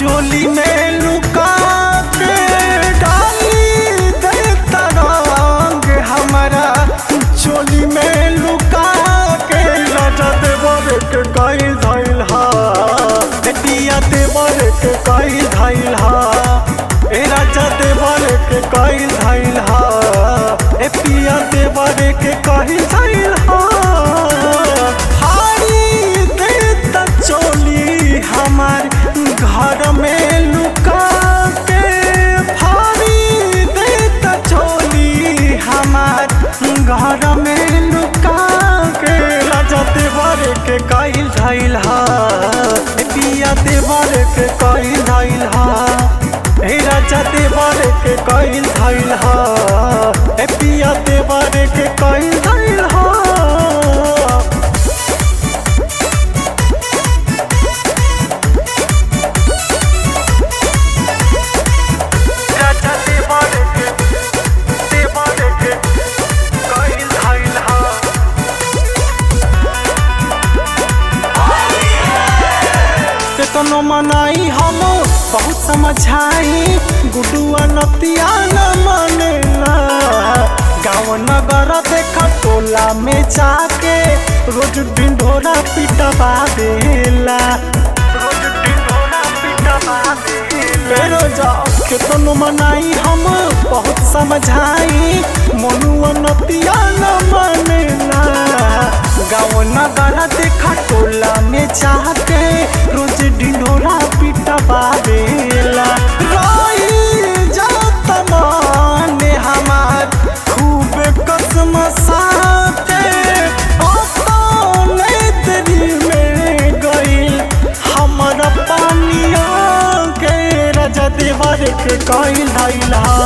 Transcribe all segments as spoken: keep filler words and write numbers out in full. चोली में लुका के डाली देता रंग हमारा चोली में लुका के राजा देवर के कई धाइल हा बेटिया देवर के कई धाइल हा ए राजा देवर के कई धाइल हा ए पिया देवर के कई धाइल हा हारी देता चोली हमार घर में लुका के भारी देता चोली हमार घर में लुका के राजा देवर के कई धाइल हा पिया देवर के कई धाइल हा हे राजा देवर के कई धाइल हा पिया देवर के कई धाइल हा। केतनो मनाई हम बहुत समझाई गुडुआ नतिया न मानेला गाँव नगर देखा टोला में जाके रोज ढिंढोरा पिटवा देला रोज ढिंढोरा पिटवा देला जा केतनो मनाई हम बहुत समझाई मनुआ नतिया न मानेला गाँव नगर देखा टोला में जाके रोज ढिंढोरा पिटवा देला रोई जाता माने हमार खूब कसम साथे ओतने तेरी में गइल हमारा पानिया के राजा देवर के कइल धाइल हा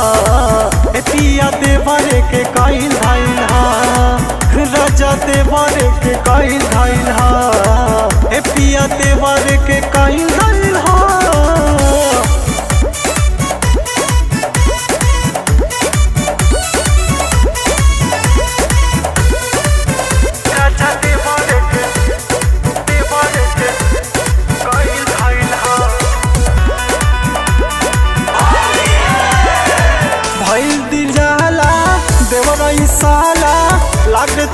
पिया देवर के कइल धाइल हा राजा देवर के कइल धाइल हा पिया देवर के कइल धाइल हा।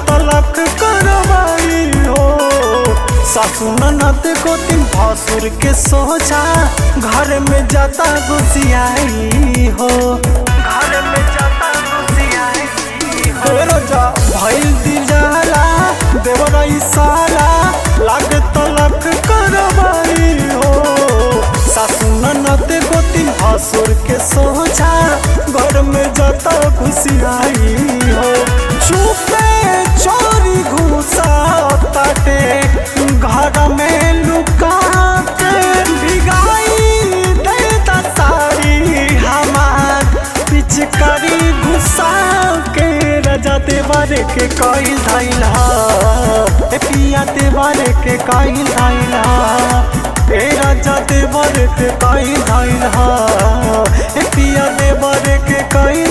तलाक करवाई हो सासू ननद को तीन भासुर के सोचा घर में जाता घुसियाई हो घर में जाता घुसियाई हो रोजा भइल दिजाला देवराई साला लाग तलाक करवाई हो सासू ननद को तीन भासुर के सोचा घर में जाता घुसियाई हो छुपे चोरी घुसा ताटे घर में लुका के भिगाई देता सारी हमार पिचकारी घुसा के राजा देवर के कइल धाइल हा पिया देवर के कइल धाइल हा ए राजा देवर के कइल धाइल हा पिया देवर के कइल